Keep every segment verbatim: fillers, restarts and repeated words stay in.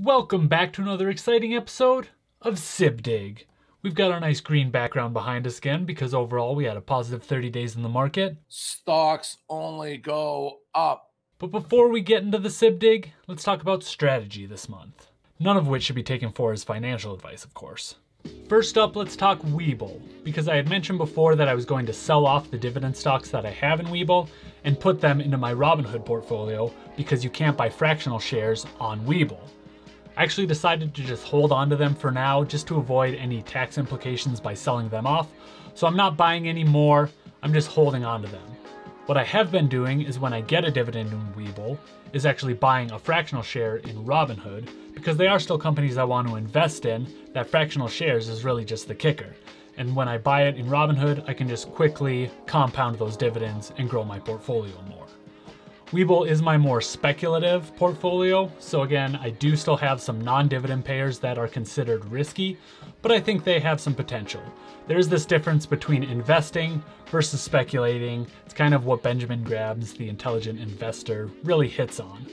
Welcome back to another exciting episode of SibDig. We've got our nice green background behind us again because overall we had a positive thirty days in the market. Stocks only go up. But before we get into the SibDig, let's talk about strategy this month. None of which should be taken for as financial advice, of course. First up, let's talk Weeble, because I had mentioned before that I was going to sell off the dividend stocks that I have in Weeble and put them into my Robinhood portfolio because you can't buy fractional shares on Weeble. I actually decided to just hold on to them for now just to avoid any tax implications by selling them off, so I'm not buying any more, I'm just holding on to them. What I have been doing is when I get a dividend in Weeble is actually buying a fractional share in Robinhood because they are still companies I want to invest in. That fractional shares is really just the kicker. And when I buy it in Robinhood, I can just quickly compound those dividends and grow my portfolio more. Weeble is my more speculative portfolio. So again, I do still have some non-dividend payers that are considered risky, but I think they have some potential. There is this difference between investing versus speculating. It's kind of what Benjamin Grabs, the intelligent investor, really hits on.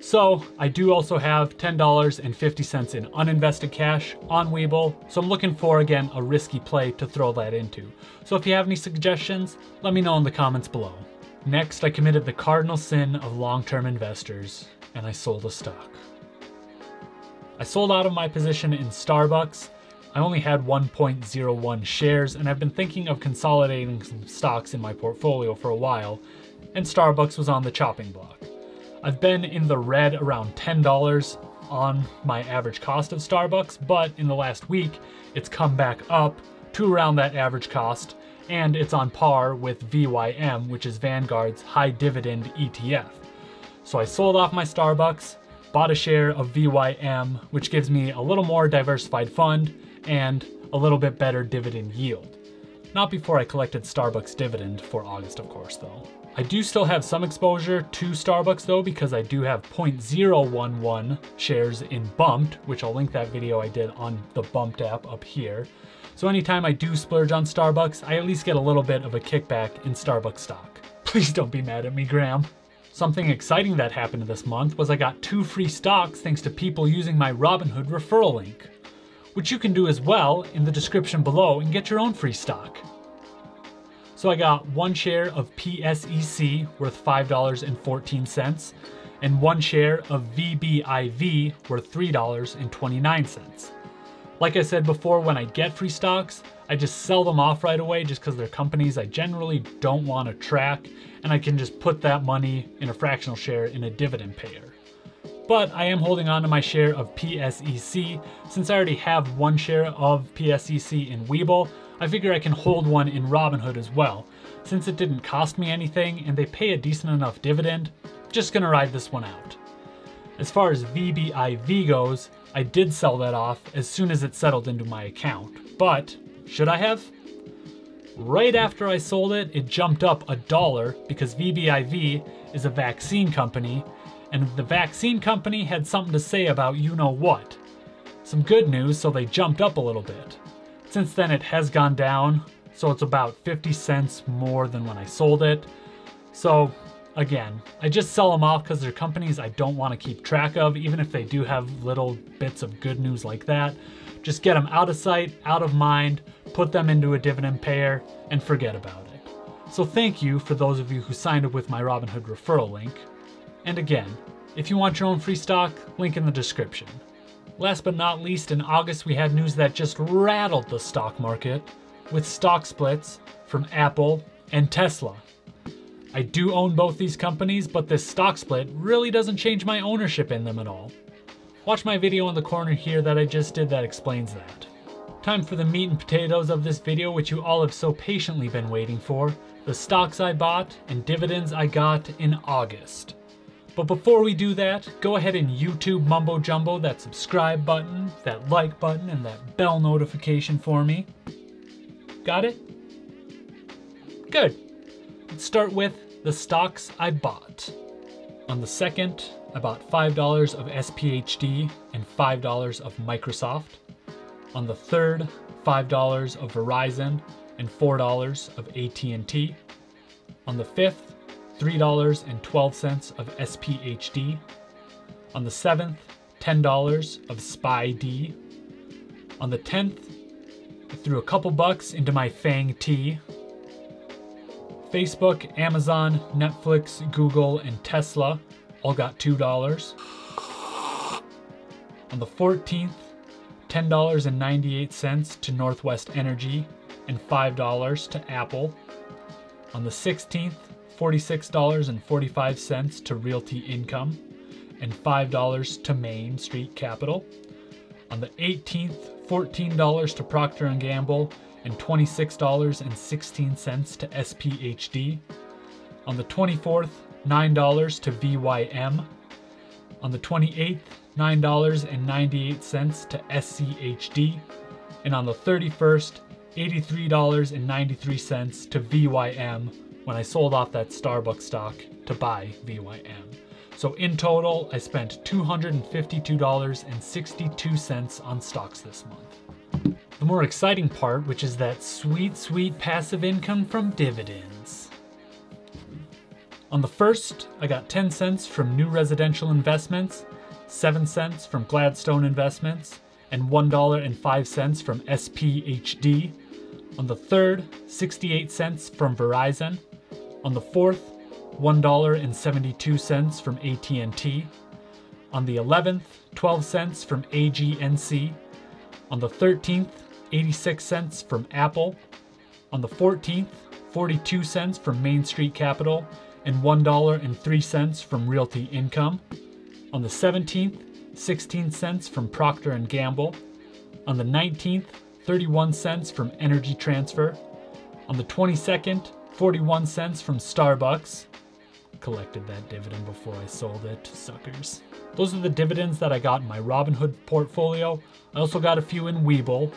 So I do also have ten dollars and fifty cents in uninvested cash on Weeble. So I'm looking for, again, a risky play to throw that into. So if you have any suggestions, let me know in the comments below. Next, I committed the cardinal sin of long-term investors, and I sold a stock. I sold out of my position in Starbucks. I only had one point zero one shares, and I've been thinking of consolidating some stocks in my portfolio for a while, and Starbucks was on the chopping block. I've been in the red around ten dollars on my average cost of Starbucks, but in the last week, it's come back up to around that average cost, and it's on par with V Y M, which is Vanguard's high dividend E T F. So I sold off my Starbucks, bought a share of V Y M, which gives me a little more diversified fund and a little bit better dividend yield. Not before I collected Starbucks dividend for August, of course, though. I do still have some exposure to Starbucks though, because I do have zero point zero one one shares in Bumped, which I'll link that video I did on the Bumped app up here. So anytime I do splurge on Starbucks, I at least get a little bit of a kickback in Starbucks stock. Please don't be mad at me, Graham. Something exciting that happened this month was I got two free stocks thanks to people using my Robinhood referral link, which you can do as well in the description below and get your own free stock. So I got one share of P S E C worth five dollars and fourteen cents and one share of V B I V worth three dollars and twenty-nine cents. Like I said before, when I get free stocks, I just sell them off right away just because they're companies I generally don't want to track, and I can just put that money in a fractional share in a dividend payer. But I am holding on to my share of P S E C. Since I already have one share of P S E C in Weeble, I figure I can hold one in Robinhood as well. Since it didn't cost me anything and they pay a decent enough dividend, just gonna ride this one out. As far as V B I V goes, I did sell that off as soon as it settled into my account, but should I have? Right after I sold it, it jumped up a dollar because V B I V is a vaccine company, and the vaccine company had something to say about you know what. Some good news, so they jumped up a little bit. Since then it has gone down, so it's about fifty cents more than when I sold it. So again, I just sell them off because they're companies I don't want to keep track of, even if they do have little bits of good news like that. Just get them out of sight, out of mind, put them into a dividend payer, and forget about it. So thank you for those of you who signed up with my Robinhood referral link. And again, if you want your own free stock, link in the description. Last but not least, in August we had news that just rattled the stock market with stock splits from Apple and Tesla. I do own both these companies, but this stock split really doesn't change my ownership in them at all. Watch my video in the corner here that I just did that explains that. Time for the meat and potatoes of this video, which you all have so patiently been waiting for, the stocks I bought and dividends I got in August. But before we do that, go ahead and YouTube mumbo jumbo that subscribe button, that like button, and that bell notification for me. Got it? Good. Let's start with the stocks I bought. On the second, I bought five dollars of S P H D and five dollars of Microsoft. On the third, five dollars of Verizon and four dollars of A T and T. On the fifth, three dollars and twelve cents of S P H D. On the seventh, ten dollars of SpyD. On the tenth, I threw a couple bucks into my Fang T. Facebook, Amazon, Netflix, Google, and Tesla all got two dollars. On the fourteenth, ten dollars and ninety-eight cents to Northwest Energy and five dollars to Apple. On the sixteenth, forty-six dollars and forty-five cents to Realty Income and five dollars to Main Street Capital. On the eighteenth, fourteen dollars to Procter and Gamble and twenty-six dollars and sixteen cents to S P H D. On the twenty-fourth, nine dollars to V Y M. On the twenty-eighth, nine dollars and ninety-eight cents to S C H D. And on the thirty-first, eighty-three dollars and ninety-three cents to V Y M when I sold off that Starbucks stock to buy V Y M. So in total, I spent two hundred fifty-two dollars and sixty-two cents on stocks this month. The more exciting part, which is that sweet, sweet passive income from dividends. On the first, I got ten cents from New Residential Investments, seven cents from Gladstone Investments, and one dollar and five cents from S P H D. On the third, sixty-eight cents from Verizon. On the fourth, one dollar and seventy-two cents from A T and T. On the eleventh, twelve cents from A G N C. On the thirteenth, eighty-six cents from Apple. On the fourteenth, forty-two cents from Main Street Capital and one dollar and three cents from Realty Income. On the seventeenth, sixteen cents from Procter and Gamble. On the nineteenth, thirty-one cents from Energy Transfer. On the twenty-second, forty-one cents from Starbucks. Collected that dividend before I sold it, suckers. Those are the dividends that I got in my Robinhood portfolio. I also got a few in Weeble.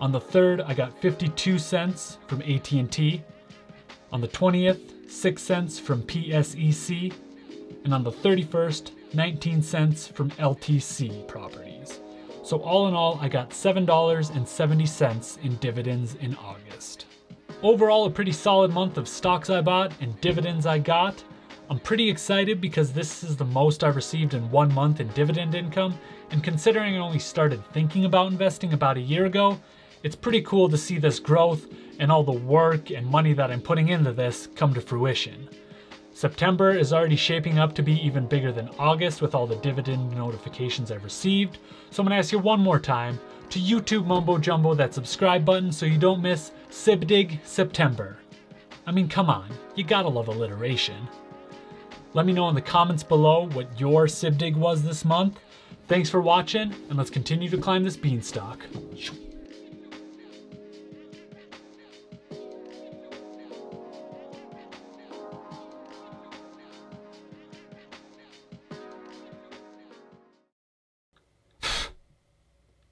On the third, I got fifty-two cents from A T and T. On the twentieth, six cents from P S E C. And on the thirty-first, nineteen cents from L T C Properties. So all in all, I got seven dollars and seventy cents in dividends in August. Overall, a pretty solid month of stocks I bought and dividends I got. I'm pretty excited because this is the most I've received in one month in dividend income, and considering I only started thinking about investing about a year ago, it's pretty cool to see this growth and all the work and money that I'm putting into this come to fruition. September is already shaping up to be even bigger than August with all the dividend notifications I've received. So I'm gonna ask you one more time to YouTube mumbo jumbo that subscribe button so you don't miss SibDig September. I mean, come on, you gotta love alliteration. Let me know in the comments below what your SibDig was this month. Thanks for watching, and let's continue to climb this beanstalk.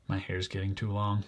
My hair's getting too long.